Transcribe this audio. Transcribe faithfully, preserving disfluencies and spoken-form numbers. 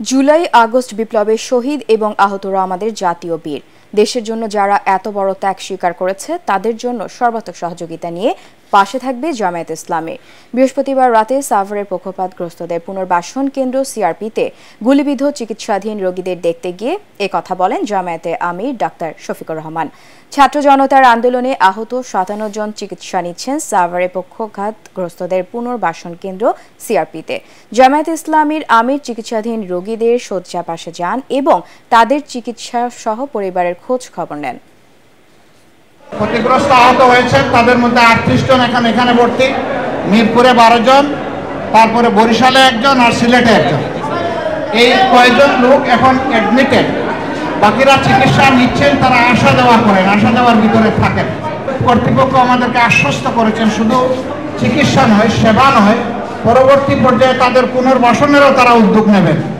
जुलाई August विप्लवे शहीद एवं आहतरा आमादेर जातीय वीर देशेर जोन्नो जारा एत बड़ त्याग स्वीकार करेछे तादेर जोन्नो सर्वात्मक सहयोगिता निये पाशे थाकबे जामायात इस्लामी। बृहस्पतिवार राते साभारेर पक्षपातग्रस्तदेर पुनर्बासन केंद्र सीआरपीते गुलिबिद्ध चिकित्साधीन रोगीदेर देखते गिये ए कथा बोलेन जामायाते आमिर डाक्तार शफिकुर रहमान। छात्र जनतार आंदोलने आहत सत्तावन जन चिकित्सा निच्छेन साभारे पक्षघातग्रस्तदेर पुनर्बासन केंद्र सीआरपीते। जामायाते इस्लामीर आमिर चिकित्साधीन रोगीदेर शয্যা পাশে যান এবং তাদের চিকিৎসা সহ পরিবারের খোঁজ খবর নেন। ক্ষতিগ্রস্ত আহত হয়েছে তাদের মধ্যে আটত্রিশ জন এখন এখানে ভর্তি, মিরপুরে বারো জন, তারপরে বরিশালে একজন আর সিলেটে একজন। এই কয়েকজন লোক এখন অ্যাডমিটেড, বাকিরা চিকিৎসা নিচ্ছেন। তারা আশা দেওয়া করেন, আশা দেওয়ার ভিতরে থাকেন। কর্তৃপক্ষ আমাদেরকে আশ্বস্ত করেছেন শুধু চিকিৎসা নয়, সেবা নয়, পরবর্তী পর্যায়ে তাদের পুনর্বাসনেরও তারা উদ্যোগ নেবেন।